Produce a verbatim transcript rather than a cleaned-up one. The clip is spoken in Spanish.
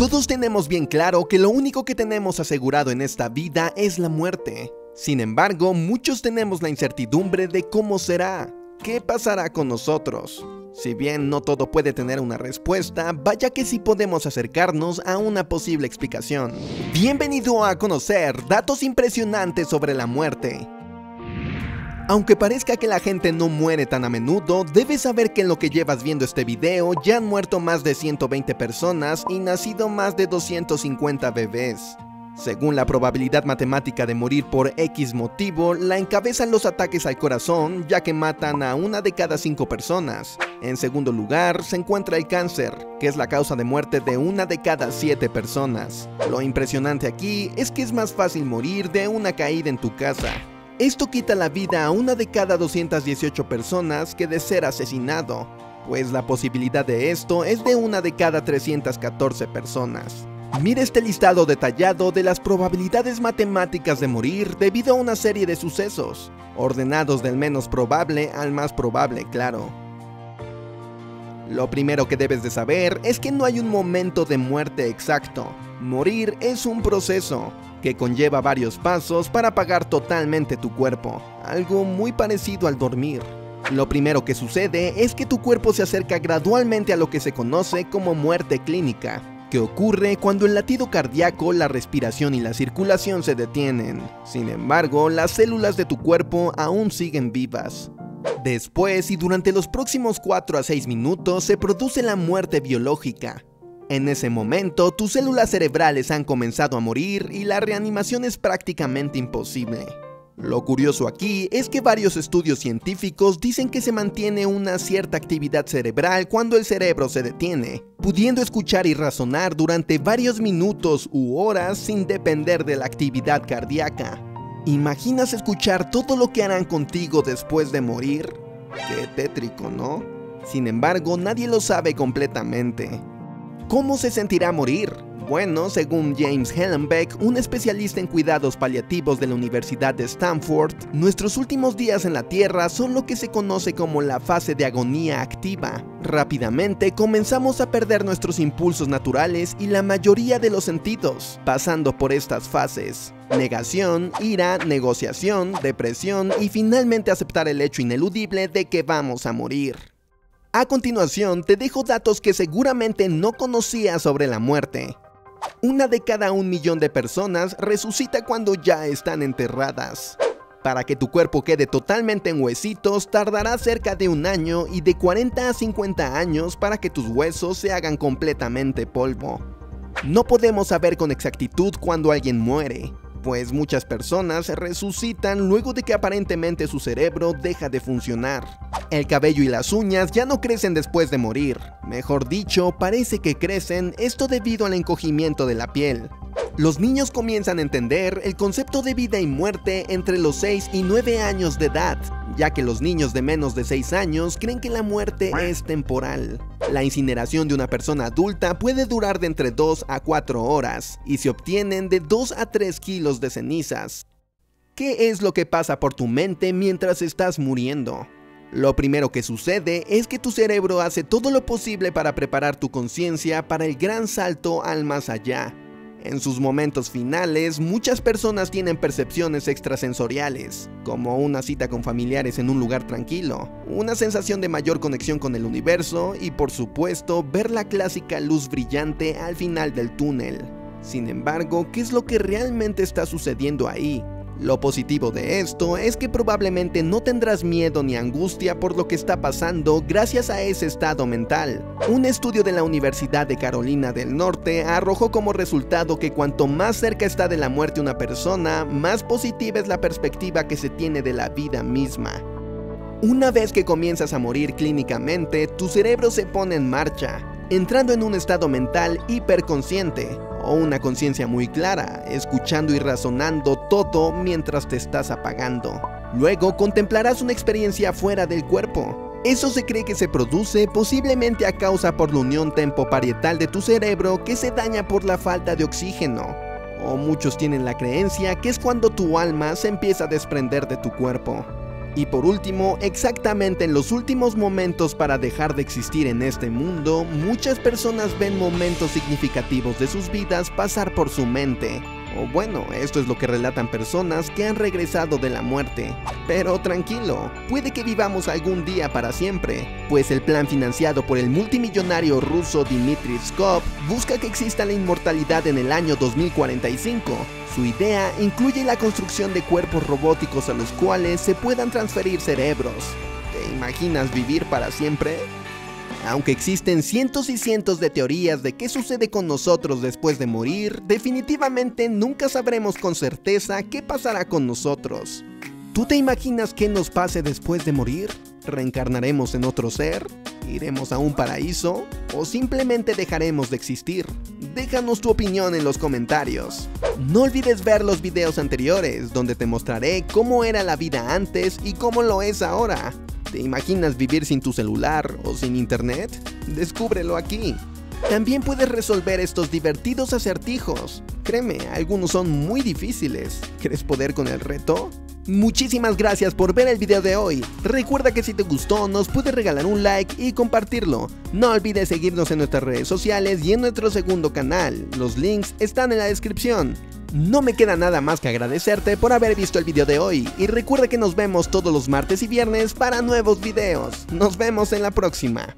Todos tenemos bien claro que lo único que tenemos asegurado en esta vida es la muerte. Sin embargo, muchos tenemos la incertidumbre de cómo será, qué pasará con nosotros. Si bien no todo puede tener una respuesta, vaya que sí podemos acercarnos a una posible explicación. Bienvenido a conocer datos impresionantes sobre la muerte. Aunque parezca que la gente no muere tan a menudo, debes saber que en lo que llevas viendo este video ya han muerto más de ciento veinte personas y nacido más de doscientos cincuenta bebés. Según la probabilidad matemática de morir por X motivo, la encabezan los ataques al corazón, ya que matan a una de cada cinco personas. En segundo lugar, se encuentra el cáncer, que es la causa de muerte de una de cada siete personas. Lo impresionante aquí es que es más fácil morir de una caída en tu casa. Esto quita la vida a una de cada doscientas dieciocho personas que de ser asesinado, pues la posibilidad de esto es de una de cada trescientas catorce personas. Mira este listado detallado de las probabilidades matemáticas de morir debido a una serie de sucesos, ordenados del menos probable al más probable, claro. Lo primero que debes de saber es que no hay un momento de muerte exacto. Morir es un proceso que conlleva varios pasos para apagar totalmente tu cuerpo, algo muy parecido al dormir. Lo primero que sucede es que tu cuerpo se acerca gradualmente a lo que se conoce como muerte clínica, que ocurre cuando el latido cardíaco, la respiración y la circulación se detienen. Sin embargo, las células de tu cuerpo aún siguen vivas. Después y durante los próximos cuatro a seis minutos se produce la muerte biológica. En ese momento, tus células cerebrales han comenzado a morir y la reanimación es prácticamente imposible. Lo curioso aquí es que varios estudios científicos dicen que se mantiene una cierta actividad cerebral cuando el cerebro se detiene, pudiendo escuchar y razonar durante varios minutos u horas sin depender de la actividad cardíaca. ¿Imaginas escuchar todo lo que harán contigo después de morir? Qué tétrico, ¿no? Sin embargo, nadie lo sabe completamente. ¿Cómo se sentirá morir? Bueno, según James Hellenbeck, un especialista en cuidados paliativos de la Universidad de Stanford, nuestros últimos días en la Tierra son lo que se conoce como la fase de agonía activa. Rápidamente comenzamos a perder nuestros impulsos naturales y la mayoría de los sentidos, pasando por estas fases: negación, ira, negociación, depresión y finalmente aceptar el hecho ineludible de que vamos a morir. A continuación, te dejo datos que seguramente no conocías sobre la muerte. Una de cada un millón de personas resucita cuando ya están enterradas. Para que tu cuerpo quede totalmente en huesitos, tardará cerca de un año y de cuarenta a cincuenta años para que tus huesos se hagan completamente polvo. No podemos saber con exactitud cuándo alguien muere, pues muchas personas resucitan luego de que aparentemente su cerebro deja de funcionar. El cabello y las uñas ya no crecen después de morir. Mejor dicho, parece que crecen, esto debido al encogimiento de la piel. Los niños comienzan a entender el concepto de vida y muerte entre los seis y nueve años de edad, ya que los niños de menos de seis años creen que la muerte es temporal. La incineración de una persona adulta puede durar de entre dos a cuatro horas y se obtienen de dos a tres kilos de cenizas. ¿Qué es lo que pasa por tu mente mientras estás muriendo? Lo primero que sucede es que tu cerebro hace todo lo posible para preparar tu conciencia para el gran salto al más allá. En sus momentos finales, muchas personas tienen percepciones extrasensoriales, como una cita con familiares en un lugar tranquilo, una sensación de mayor conexión con el universo y, por supuesto, ver la clásica luz brillante al final del túnel. Sin embargo, ¿qué es lo que realmente está sucediendo ahí? Lo positivo de esto es que probablemente no tendrás miedo ni angustia por lo que está pasando gracias a ese estado mental. Un estudio de la Universidad de Carolina del Norte arrojó como resultado que cuanto más cerca está de la muerte una persona, más positiva es la perspectiva que se tiene de la vida misma. Una vez que comienzas a morir clínicamente, tu cerebro se pone en marcha, entrando en un estado mental hiperconsciente o una conciencia muy clara, escuchando y razonando todo mientras te estás apagando. Luego contemplarás una experiencia fuera del cuerpo. Eso se cree que se produce posiblemente a causa por la unión tempoparietal de tu cerebro que se daña por la falta de oxígeno. O muchos tienen la creencia que es cuando tu alma se empieza a desprender de tu cuerpo. Y por último, exactamente en los últimos momentos para dejar de existir en este mundo, muchas personas ven momentos significativos de sus vidas pasar por su mente. O bueno, esto es lo que relatan personas que han regresado de la muerte. Pero tranquilo, puede que vivamos algún día para siempre, pues el plan financiado por el multimillonario ruso Dmitry Skov busca que exista la inmortalidad en el año dos mil cuarenta y cinco. Su idea incluye la construcción de cuerpos robóticos a los cuales se puedan transferir cerebros. ¿Te imaginas vivir para siempre? Aunque existen cientos y cientos de teorías de qué sucede con nosotros después de morir, definitivamente nunca sabremos con certeza qué pasará con nosotros. ¿Tú te imaginas qué nos pase después de morir? ¿Reencarnaremos en otro ser? ¿Iremos a un paraíso? ¿O simplemente dejaremos de existir? Déjanos tu opinión en los comentarios. No olvides ver los videos anteriores, donde te mostraré cómo era la vida antes y cómo lo es ahora. ¿Te imaginas vivir sin tu celular o sin internet? Descúbrelo aquí. También puedes resolver estos divertidos acertijos. Créeme, algunos son muy difíciles. ¿Crees poder con el reto? Muchísimas gracias por ver el video de hoy. Recuerda que si te gustó nos puedes regalar un like y compartirlo. No olvides seguirnos en nuestras redes sociales y en nuestro segundo canal. Los links están en la descripción. No me queda nada más que agradecerte por haber visto el video de hoy y recuerda que nos vemos todos los martes y viernes para nuevos videos. Nos vemos en la próxima.